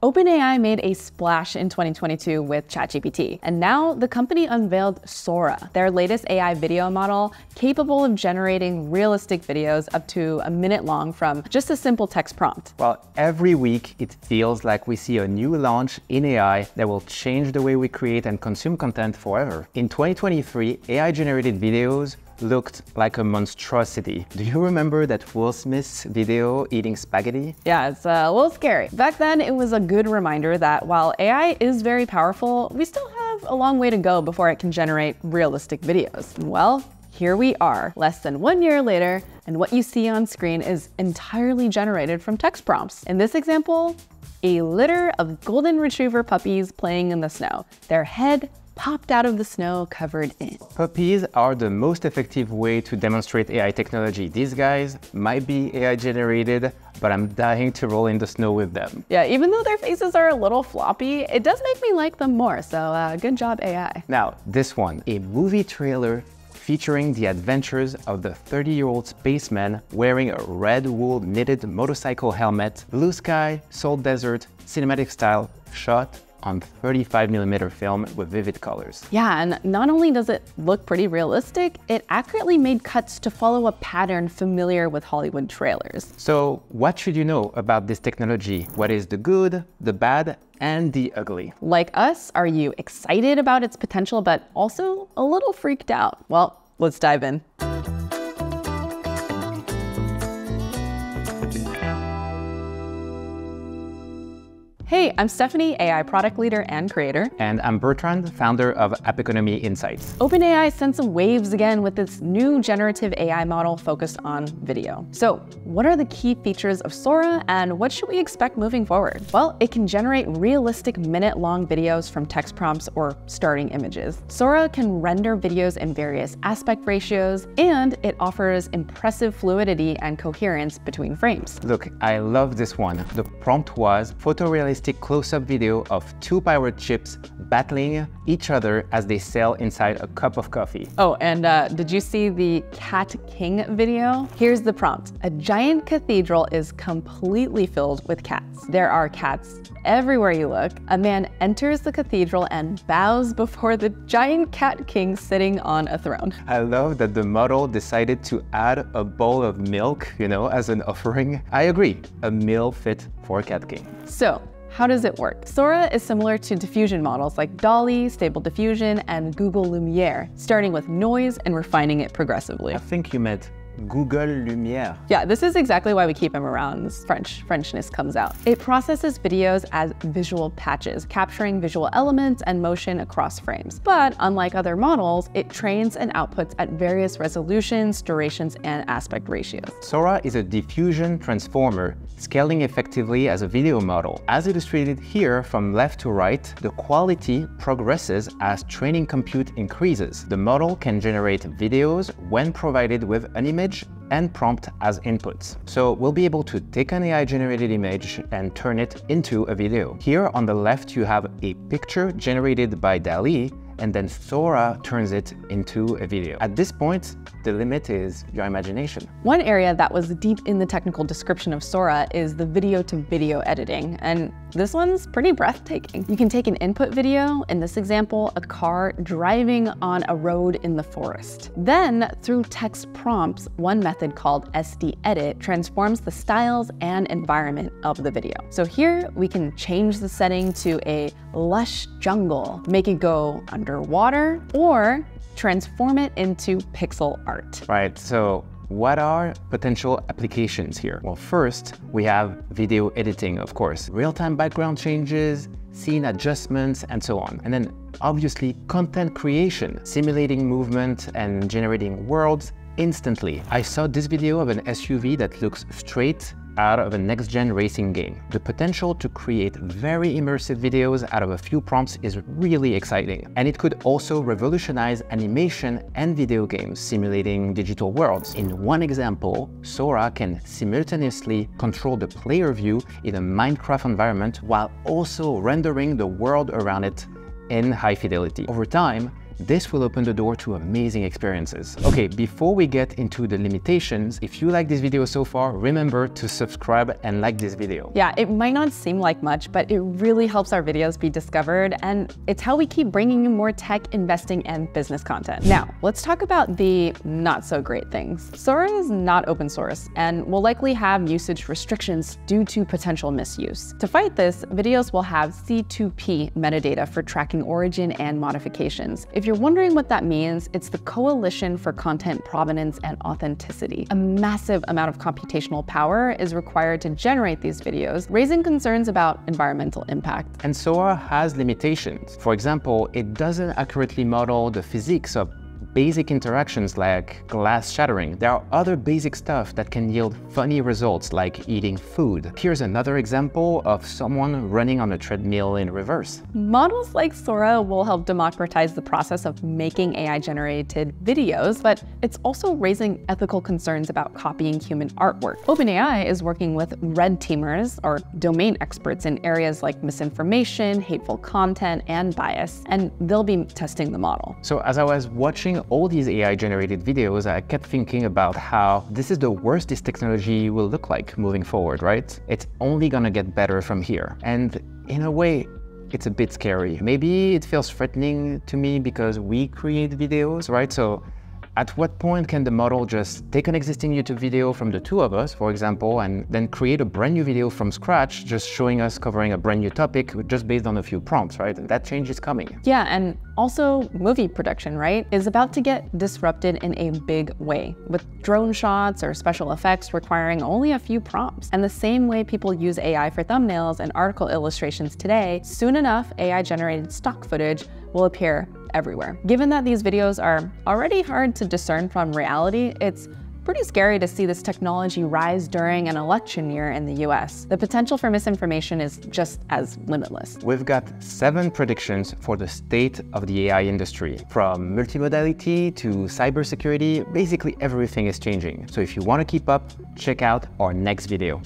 OpenAI made a splash in 2022 with ChatGPT, and now the company unveiled Sora, their latest AI video model capable of generating realistic videos up to a minute long from just a simple text prompt. Well, every week it feels like we see a new launch in AI that will change the way we create and consume content forever. In 2023, AI-generated videos looked like a monstrosity. Do you remember that Will Smith's video eating spaghetti? Yeah, it's a little scary. Back then, it was a good reminder that while AI is very powerful, we still have a long way to go before it can generate realistic videos. Well, here we are, less than 1 year later, and what you see on screen is entirely generated from text prompts. In this example, a litter of golden retriever puppies playing in the snow, their head popped out of the snow covered in. Puppies are the most effective way to demonstrate AI technology. These guys might be AI generated, but I'm dying to roll in the snow with them. Yeah, even though their faces are a little floppy, it does make me like them more, so good job, AI. Now, this one, a movie trailer featuring the adventures of the 30-year-old spaceman wearing a red wool knitted motorcycle helmet, blue sky, salt desert, cinematic style, shot on 35mm film with vivid colors. Yeah, and not only does it look pretty realistic, it accurately made cuts to follow a pattern familiar with Hollywood trailers. So what should you know about this technology? What is the good, the bad, and the ugly? Like us, are you excited about its potential, but also a little freaked out? Well, let's dive in. Hey, I'm Stephanie, AI product leader and creator. And I'm Bertrand, founder of App Economy Insights. OpenAI sent some waves again with this new generative AI model focused on video. So what are the key features of Sora and what should we expect moving forward? Well, it can generate realistic minute-long videos from text prompts or starting images. Sora can render videos in various aspect ratios, and it offers impressive fluidity and coherence between frames. Look, I love this one. The prompt was photorealistic close-up video of two pirate ships battling each other as they sail inside a cup of coffee. Oh, and did you see the Cat King video? Here's the prompt. A giant cathedral is completely filled with cats. There are cats everywhere you look. A man enters the cathedral and bows before the giant Cat King sitting on a throne. I love that the model decided to add a bowl of milk, you know, as an offering. I agree, a meal fit for Cat King. So, how does it work? Sora is similar to diffusion models like DALL-E, Stable Diffusion, and Google Lumière, starting with noise and refining it progressively. I think you meant Google Lumière. Yeah, this is exactly why we keep him around. This Frenchness comes out. It processes videos as visual patches, capturing visual elements and motion across frames. But unlike other models, it trains and outputs at various resolutions, durations, and aspect ratios. Sora is a diffusion transformer, scaling effectively as a video model. As illustrated here from left to right, the quality progresses as training compute increases. The model can generate videos when provided with an image and prompt as inputs. So we'll be able to take an AI-generated image and turn it into a video. Here on the left, you have a picture generated by DALL-E, and then Sora turns it into a video. At this point, the limit is your imagination. One area that was deep in the technical description of Sora is the video-to-video editing, and this one's pretty breathtaking. You can take an input video, in this example, a car driving on a road in the forest. Then, through text prompts, one method called SD Edit transforms the styles and environment of the video. So here, we can change the setting to a lush jungle, make it go underwater, or transform it into pixel art. Right, so what are potential applications here? Well, first, we have video editing, of course. Real-time background changes, scene adjustments, and so on. And then, obviously, content creation, simulating movement and generating worlds instantly. I saw this video of an SUV that looks straight out of a next-gen racing game. The potential to create very immersive videos out of a few prompts is really exciting. And it could also revolutionize animation and video games simulating digital worlds. In one example, Sora can simultaneously control the player view in a Minecraft environment while also rendering the world around it in high fidelity. Over time, This will open the door to amazing experiences. Okay, before we get into the limitations, if you like this video so far, remember to subscribe and like this video. Yeah, it might not seem like much, but it really helps our videos be discovered, and it's how we keep bringing you more tech, investing, and business content. Now, let's talk about the not so great things. Sora is not open source and will likely have usage restrictions due to potential misuse. To fight this, videos will have C2P metadata for tracking origin and modifications. If you're wondering what that means, it's the Coalition for Content Provenance and Authenticity. A massive amount of computational power is required to generate these videos, raising concerns about environmental impact. And Sora has limitations. For example, it doesn't accurately model the physics of basic interactions like glass shattering. There are other basic stuff that can yield funny results like eating food. Here's another example of someone running on a treadmill in reverse. Models like Sora will help democratize the process of making AI-generated videos, but it's also raising ethical concerns about copying human artwork. OpenAI is working with red teamers, or domain experts, in areas like misinformation, hateful content, and bias, and they'll be testing the model. So as I was watching all these AI-generated videos, I kept thinking about how this is the worst this technology will look like moving forward, right? It's only gonna get better from here. And in a way, it's a bit scary. Maybe it feels threatening to me because we create videos, right? So at what point can the model just take an existing YouTube video from the two of us, for example, and then create a brand new video from scratch, just showing us covering a brand new topic just based on a few prompts, right? That change is coming. Yeah, and also movie production, right, is about to get disrupted in a big way, with drone shots or special effects requiring only a few prompts. And the same way people use AI for thumbnails and article illustrations today, soon enough, AI-generated stock footage will appear everywhere. Given that these videos are already hard to discern from reality, it's pretty scary to see this technology rise during an election year in the US. The potential for misinformation is just as limitless. We've got 7 predictions for the state of the AI industry. From multimodality to cybersecurity, basically everything is changing. So if you want to keep up, check out our next video.